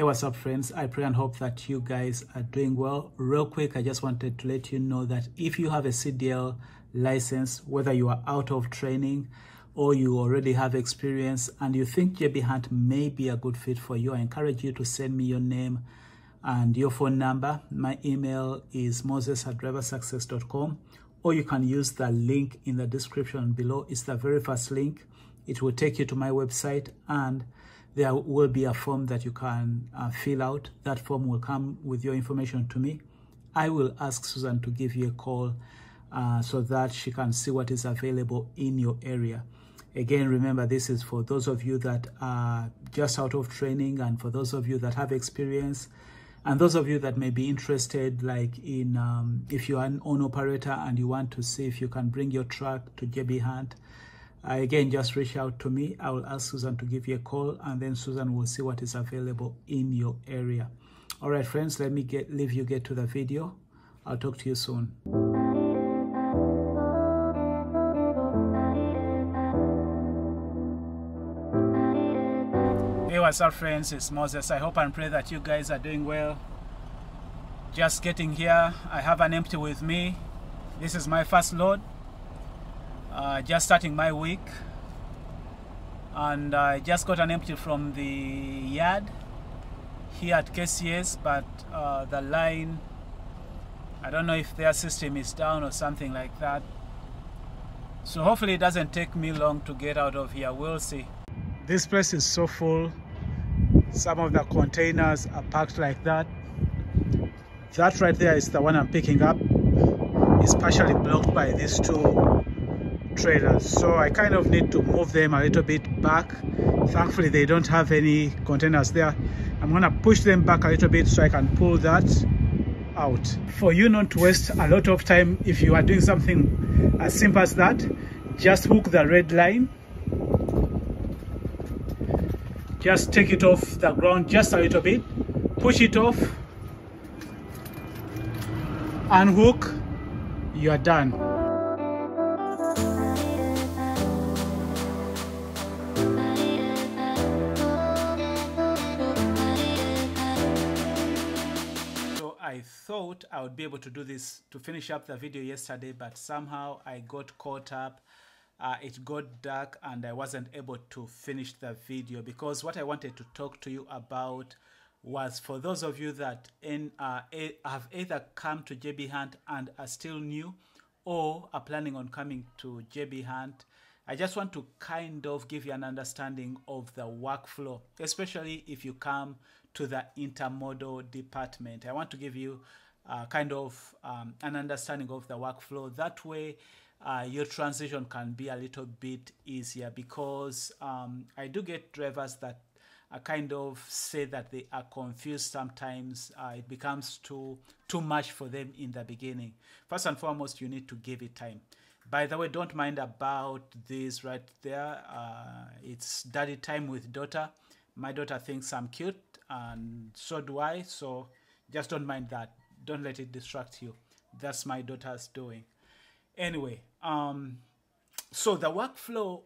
Hey, what's up, friends? I pray and hope that you guys are doing well. Real quick, I just wanted to let you know that if you have a CDL license, whether you are out of training or you already have experience and you think JB Hunt may be a good fit for you, I encourage you to send me your name and your phone number. My email is moses@driversuccess.com, or you can use the link in the description below. It's the very first link. It will take you to my website, and there will be a form that you can fill out. That form will come with your information to me. I will ask Susan to give you a call so that she can see what is available in your area. Again, remember, this is for those of you that are just out of training, and for those of you that have experience, and those of you that may be interested, like in if you are an own operator and you want to see if you can bring your truck to JB Hunt, again, just reach out to me. I will ask Susan to give you a call, and then Susan will see what is available in your area. All right, friends, let me leave you get to the video. I'll talk to you soon. Hey, what's up, friends? It's Moses. I hope and pray that you guys are doing well. Just getting here. I have an empty with me. This is my first load. Just starting my week, and I just got an empty from the yard here at KCS, but the line, I don't know if their system is down or something like that, so hopefully it doesn't take me long to get out of here. We'll see. This place is so full. Some of the containers are packed like that. That right there is the one I'm picking up. It's partially blocked by these two trailers, so I kind of need to move them a little bit back. Thankfully, they don't have any containers there. I'm gonna push them back a little bit so I can pull that out. For you not to waste a lot of time, if you are doing something as simple as that, just hook the red line, just take it off the ground just a little bit, push it off, unhook, you are done. I thought I would be able to do this to finish up the video yesterday, but somehow I got caught up. It got dark and I wasn't able to finish the video, because what I wanted to talk to you about was for those of you that have either come to JB Hunt and are still new, or are planning on coming to JB Hunt. I just want to kind of give you an understanding of the workflow, especially if you come to the intermodal department. I want to give you kind of an understanding of the workflow. That way, your transition can be a little bit easier, because I do get drivers that kind of say that they are confused sometimes. It becomes too much for them in the beginning. First and foremost, you need to give it time. By the way, don't mind about this right there. It's daddy time with daughter. My daughter thinks I'm cute, and so do I, so just don't mind that. Don't let it distract you. That's my daughter's doing. Anyway, so the workflow,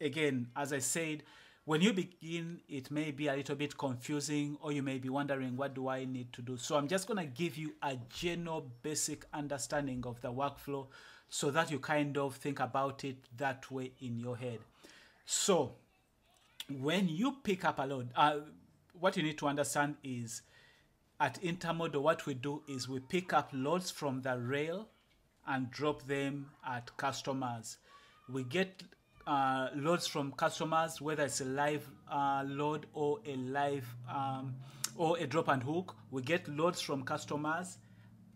again, as I said, when you begin, it may be a little bit confusing, or you may be wondering, what do I need to do? So I'm just gonna give you a general basic understanding of the workflow, so that you kind of think about it that way in your head. So when you pick up a load, what you need to understand is at Intermodal, what we do is we pick up loads from the rail and drop them at customers. We get loads from customers, whether it's a live load or a live or a drop and hook. We get loads from customers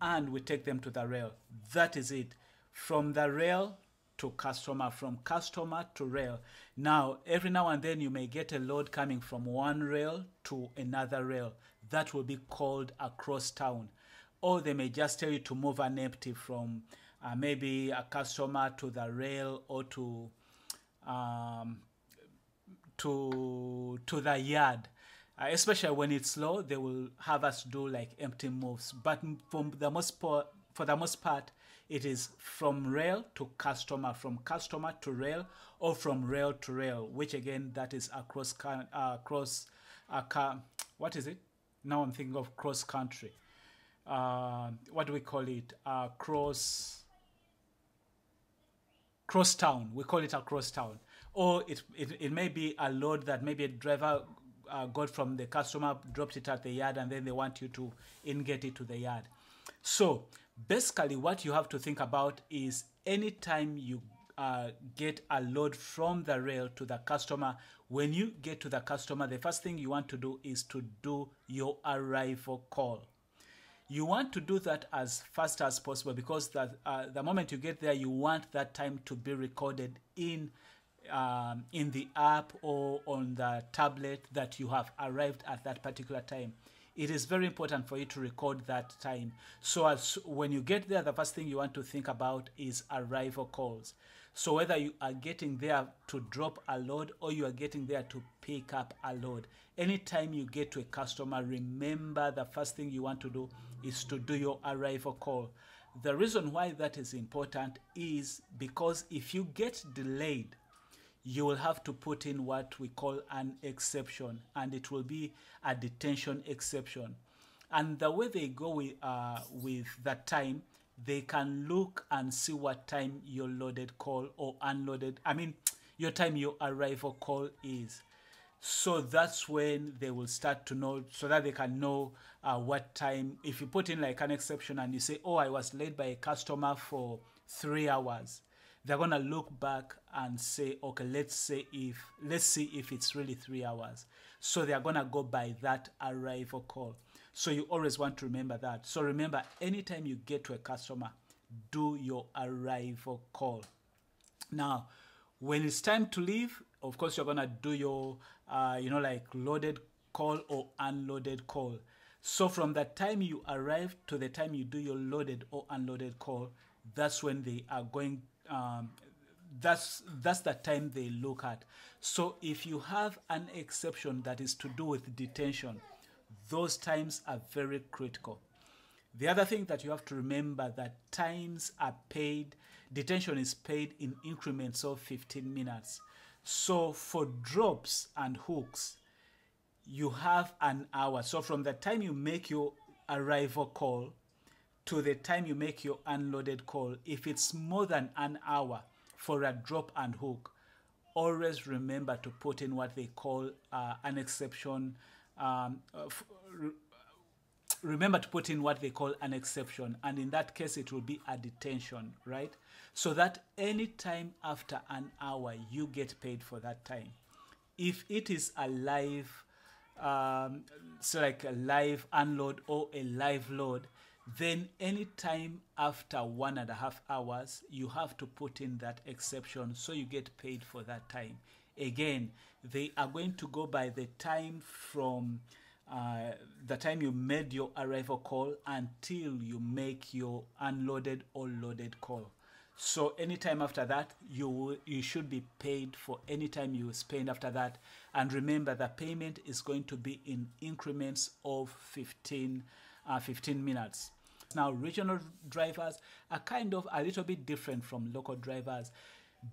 and we take them to the rail. That is it. From the rail to customer, from customer to rail. Now, every now and then you may get a load coming from one rail to another rail. That will be called across town. Or they may just tell you to move an empty from maybe a customer to the rail, or to the yard. Especially when it's slow, they will have us do like empty moves. But for the most part, it is from rail to customer, from customer to rail, or from rail to rail, which again, that is across what is it? Now I'm thinking of cross country. What do we call it? Cross town. We call it a cross town. Or it may be a load that maybe a driver got from the customer, dropped it at the yard, and then they want you to in-get it to the yard. So basically what you have to think about is anytime you get a load from the rail to the customer, when you get to the customer, the first thing you want to do is to do your arrival call. You want to do that as fast as possible, because that, the moment you get there, you want that time to be recorded in the app or on the tablet that you have arrived at that particular time. It is very important for you to record that time. So when you get there, the first thing you want to think about is arrival calls. So whether you are getting there to drop a load or you are getting there to pick up a load, anytime you get to a customer, remember the first thing you want to do is to do your arrival call. The reason why that is important is because if you get delayed, you will have to put in what we call an exception, and it will be a detention exception. And the way they go with that time, they can look and see what time your loaded call or unloaded, I mean, your time your arrival call is. So that's when they will start to know, so that they can know what time. If you put in like an exception and you say, oh, I was late by a customer for 3 hours, they're gonna look back and say, okay, let's see if it's really 3 hours. So they're gonna go by that arrival call. So you always want to remember that. So remember, anytime you get to a customer, do your arrival call. Now, when it's time to leave, of course you're gonna do your, like loaded call or unloaded call. So from the time you arrive to the time you do your loaded or unloaded call, that's when they are going. That's the time they look at. So if you have an exception that is to do with detention, those times are very critical. The other thing that you have to remember, that times are paid, detention is paid in increments of 15 minutes. So for drops and hooks, you have an hour. So from the time you make your arrival call to the time you make your unloaded call, if it's more than an hour for a drop and hook, always remember to put in what they call an exception. Remember to put in what they call an exception, and in that case, it will be a detention, right? So that any time after an hour, you get paid for that time. If it is a live, so like a live unload or a live load, then any time after 1.5 hours, you have to put in that exception, so you get paid for that time. Again, they are going to go by the time from the time you made your arrival call until you make your unloaded or loaded call. So any time after that, you should be paid for any time you spend after that. And remember, the payment is going to be in increments of 15 minutes. Now, regional drivers are kind of a little bit different from local drivers,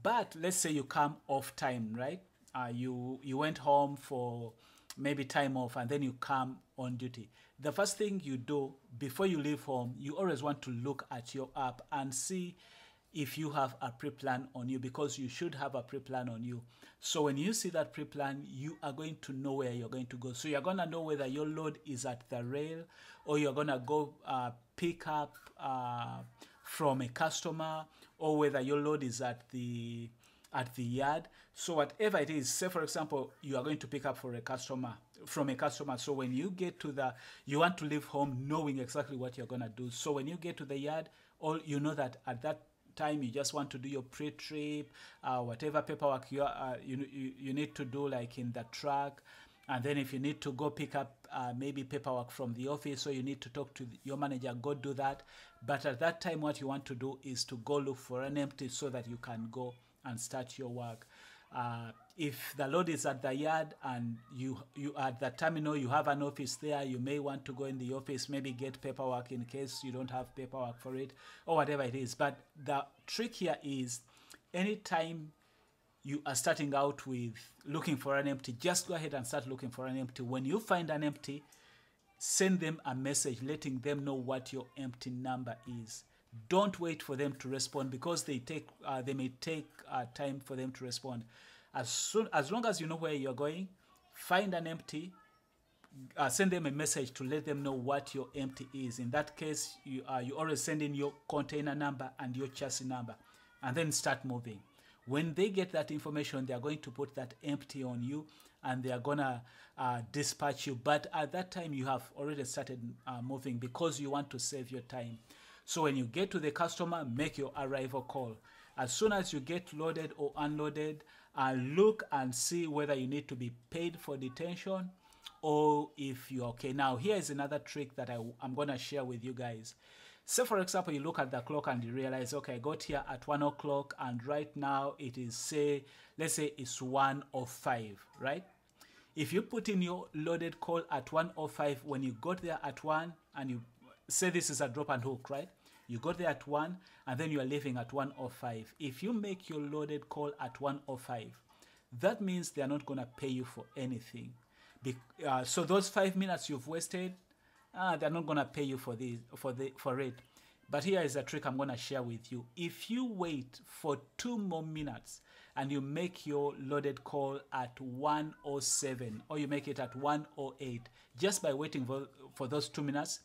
but let's say you come off time, right? You went home for maybe time off and then you come on duty. The first thing you do before you leave home, you always want to look at your app and see if you have a pre-plan on you, because you should have a pre-plan on you. So when you see that pre-plan, you are going to know where you're going to go. So you're going to know whether your load is at the rail or you're going to go pick up from a customer, or whether your load is at the yard. So whatever it is, say for example, you are going to pick up from a customer. So when you get to the, you want to leave home knowing exactly what you're going to do. So when you get to the yard, all you know that at that time you just want to do your pre-trip, whatever paperwork you need to do, like in the truck, and then if you need to go pick up maybe paperwork from the office, so you need to talk to your manager, go do that. But at that time, what you want to do is to go look for an empty so that you can go and start your work. If the load is at the yard and you at the terminal, you have an office there, you may want to go in the office, maybe get paperwork in case you don't have paperwork for it or whatever it is. But the trick here is anytime you are starting out with looking for an empty, just go ahead and start looking for an empty. When you find an empty, send them a message letting them know what your empty number is. Don't wait for them to respond, because they may take time for them to respond. As long as you know where you're going, find an empty, send them a message to let them know what your empty is. In that case, you always send in your container number and your chassis number, and then start moving. When they get that information, they are going to put that empty on you, and they are gonna dispatch you. But at that time, you have already started moving, because you want to save your time. So when you get to the customer, make your arrival call. As soon as you get loaded or unloaded, look and see whether you need to be paid for detention or if you're okay. Now, here is another trick that I'm going to share with you guys. So, for example, you look at the clock and you realize, okay, I got here at 1 o'clock and right now it is, say, let's say it's 1:05, right? If you put in your loaded call at 1:05, when you got there at 1 and you say this is a drop and hook, right? You got there at 1 and then you are leaving at 1:05. If you make your loaded call at 1:05, that means they are not going to pay you for anything. So those 5 minutes you've wasted, they're not going to pay you for it. But here is a trick I'm going to share with you. If you wait for 2 more minutes and you make your loaded call at 1:07, or you make it at 1:08, just by waiting for those 2 minutes,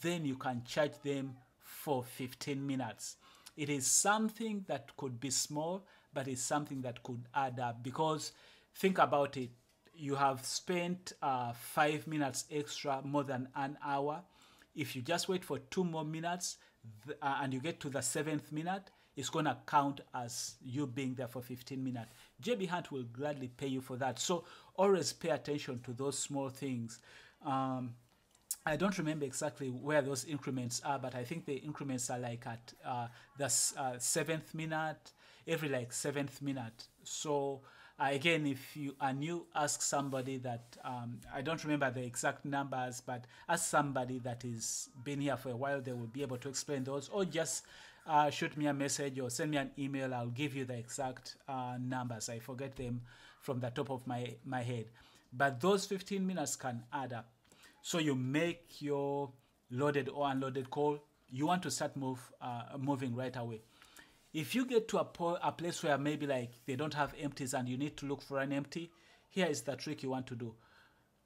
then you can charge them for 15 minutes. It is something that could be small, but it's something that could add up, because think about it. You have spent 5 minutes extra, more than an hour. If you just wait for 2 more minutes and you get to the 7th minute, it's going to count as you being there for 15 minutes. JB Hunt will gladly pay you for that. So always pay attention to those small things. I don't remember exactly where those increments are, but I think the increments are like at the 7th minute, every like 7th minute. So again, if you are new, ask somebody that, I don't remember the exact numbers, but ask somebody that has been here for a while. They will be able to explain those, or just shoot me a message or send me an email. I'll give you the exact numbers. I forget them from the top of my head, but those 15 minutes can add up. So you make your loaded or unloaded call. You want to start moving right away. If you get to a place where maybe like they don't have empties and you need to look for an empty, here is the trick you want to do.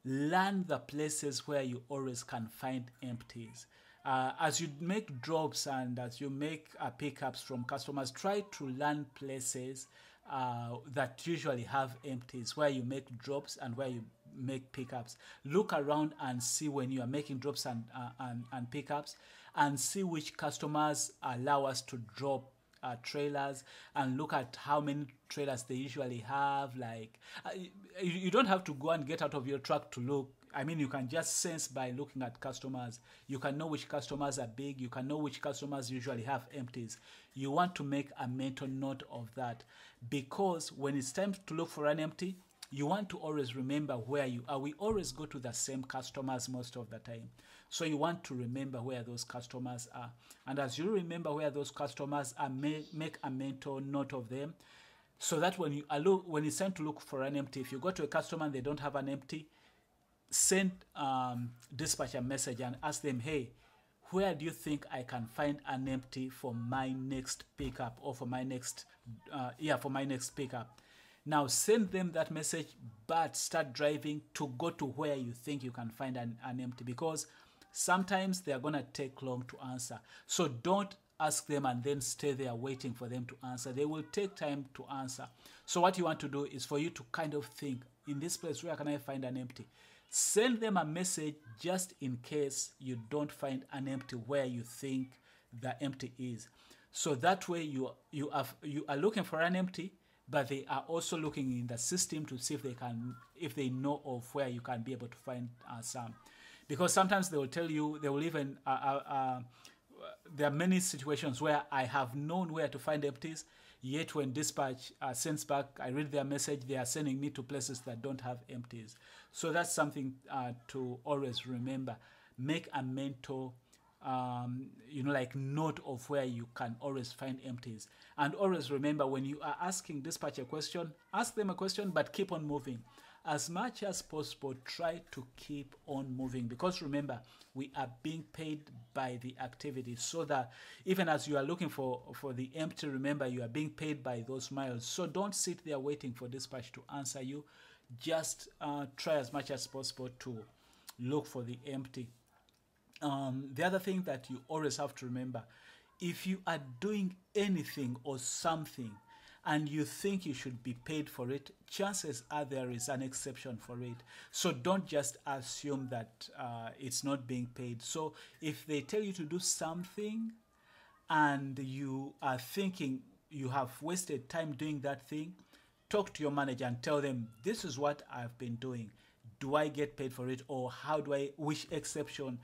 Learn the places where you always can find empties. As you make drops and as you make pickups from customers, try to learn places that usually have empties, where you make drops and where you make pickups. Look around and see when you are making drops and pickups, and see which customers allow us to drop trailers, and look at how many trailers they usually have. Like you don't have to go and get out of your truck to look. I mean, you can just sense by looking at customers. You can know which customers are big. You can know which customers usually have empties. You want to make a mental note of that, because when it's time to look for an empty, you want to always remember where you are. We always go to the same customers most of the time. So you want to remember where those customers are. And as you remember where those customers are, make a mental note of them, so that when it's time to look for an empty, if you go to a customer and they don't have an empty, send dispatch a message and ask them, hey, where do you think I can find an empty for my next pickup, or for my next, for my next pickup? Now send them that message, but start driving to go to where you think you can find an empty, because sometimes they are going to take long to answer. So don't ask them and then stay there waiting for them to answer. They will take time to answer. So what you want to do is for you to kind of think, in this place, where can I find an empty? Send them a message just in case you don't find an empty where you think the empty is. So that way you are looking for an empty, but they are also looking in the system to see if they know of where you can be able to find some. Because sometimes they will tell you, they will even, there are many situations where I have known where to find empties, yet when dispatch sends back, I read their message, they are sending me to places that don't have empties. So that's something to always remember. Make a mental like note of where you can always find empties. And always remember, when you are asking dispatch a question, ask them a question, but keep on moving. As much as possible, try to keep on moving, because remember, we are being paid by the activity, so that even as you are looking for the empty, remember, you are being paid by those miles. So don't sit there waiting for dispatch to answer you. Just try as much as possible to look for the empty. The other thing that you always have to remember, if you are doing anything or something and you think you should be paid for it, chances are there is an exception for it. So don't just assume that it's not being paid. So if they tell you to do something and you are thinking you have wasted time doing that thing, talk to your manager and tell them, this is what I've been doing. Do I get paid for it, or how do I, which exception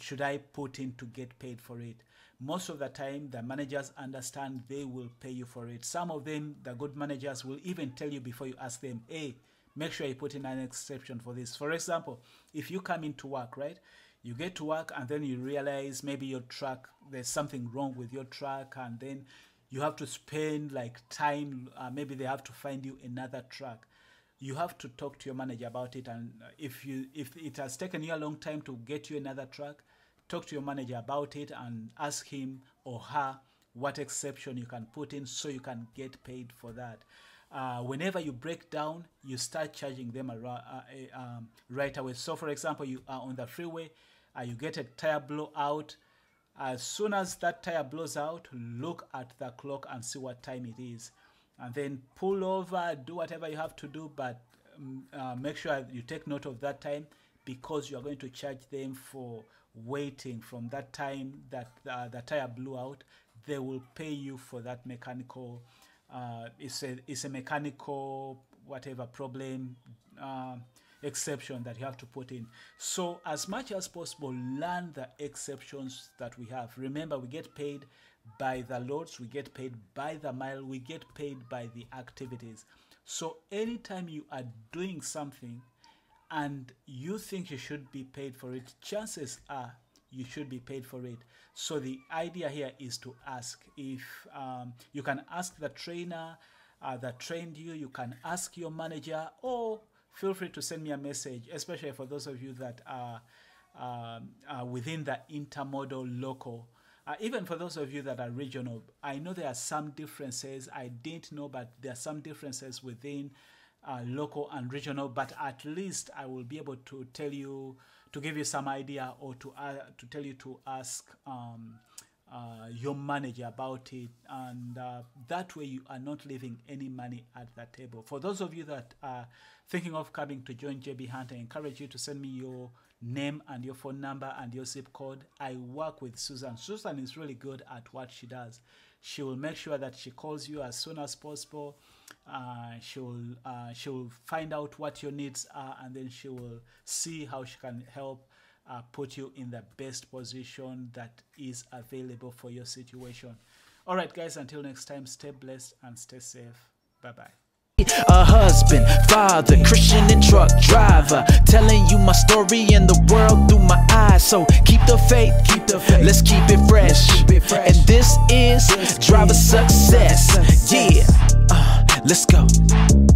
should I put in to get paid for it? Most of the time, the managers understand, they will pay you for it. Some of them, the good managers, will even tell you before you ask them, hey, make sure you put in an exception for this. For example, if you come into work, right? You get to work and then you realize maybe your truck, there's something wrong with your truck, and then you have to spend like time, maybe they have to find you another truck. You have to talk to your manager about it, and if it has taken you a long time to get you another truck, talk to your manager about it and ask him or her what exception you can put in so you can get paid for that. Whenever you break down, you start charging them right away. So for example, you are on the freeway, you get a tire blow out. As soon as that tire blows out, look at the clock and see what time it is. And then pull over, do whatever you have to do, but make sure you take note of that time, because you are going to charge them for waiting from that time that the tire blew out. They will pay you for that mechanical, it's a mechanical whatever problem exception that you have to put in. So as much as possible, learn the exceptions that we have. Remember, we get paid by the loads, we get paid by the mile, we get paid by the activities. So anytime you are doing something and you think you should be paid for it, chances are you should be paid for it. So the idea here is to ask. If you can ask the trainer that trained you, you can ask your manager, or feel free to send me a message, especially for those of you that are within the intermodal local. Even for those of you that are regional, I know there are some differences. I didn't know, but there are some differences within local and regional. But at least I will be able to tell you, to give you some idea, or to tell you to ask your manager about it. And that way you are not leaving any money at the table. For those of you that are thinking of coming to join JB Hunt, I encourage you to send me your name and your phone number and your zip code. I work with Susan. Susan is really good at what she does. She will make sure that she calls you as soon as possible. She will find out what your needs are, and then she will see how she can help put you in the best position that is available for your situation. All right, guys, until next time, stay blessed and stay safe. Bye-bye. A husband, father, Christian and truck driver, telling you my story and the world through my eyes. So keep the faith, let's keep it fresh. And this is Driver Success. Yeah, let's go.